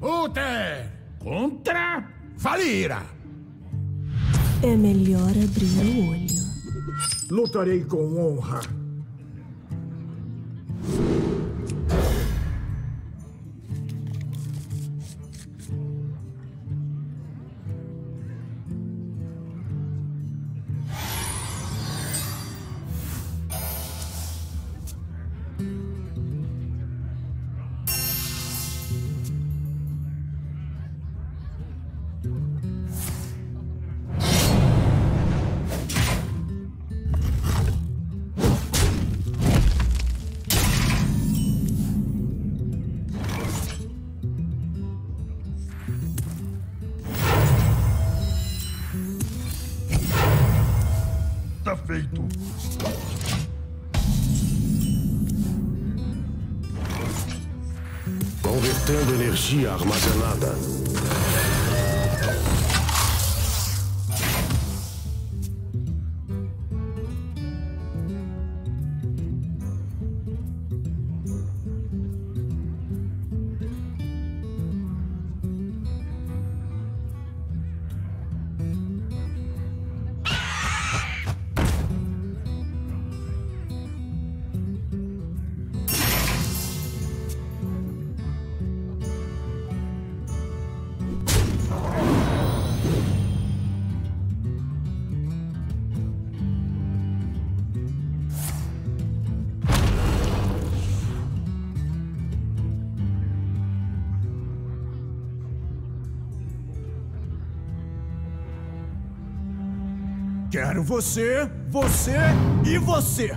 Uther contra Falira. É melhor abrir o olho. Lutarei com honra. Feito. Convertendo energia armazenada. Quero você, você e você!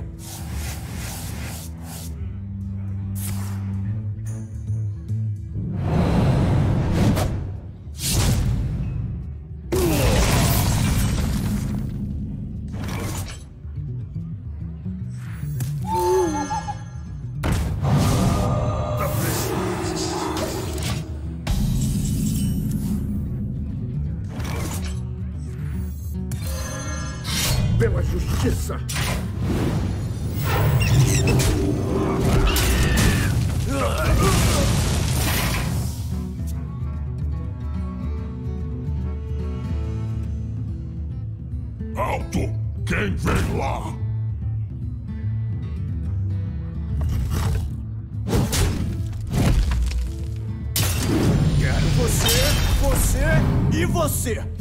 Pela justiça. Alto! Quem vem lá? Quero você, você e você!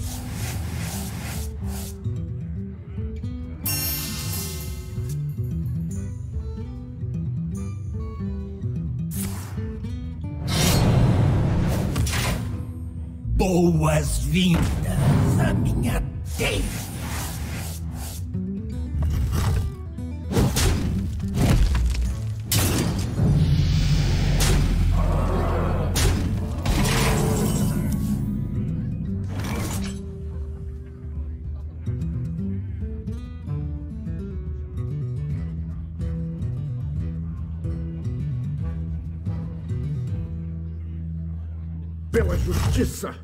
Boas-vindas à minha terra! Pela justiça!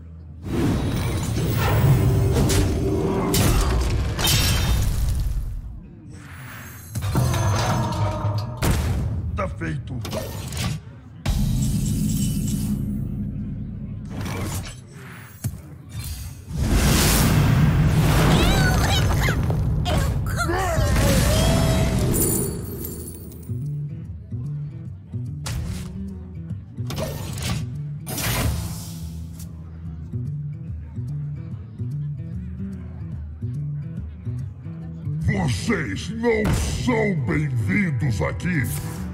Feito. Vocês não são bem-vindos aqui.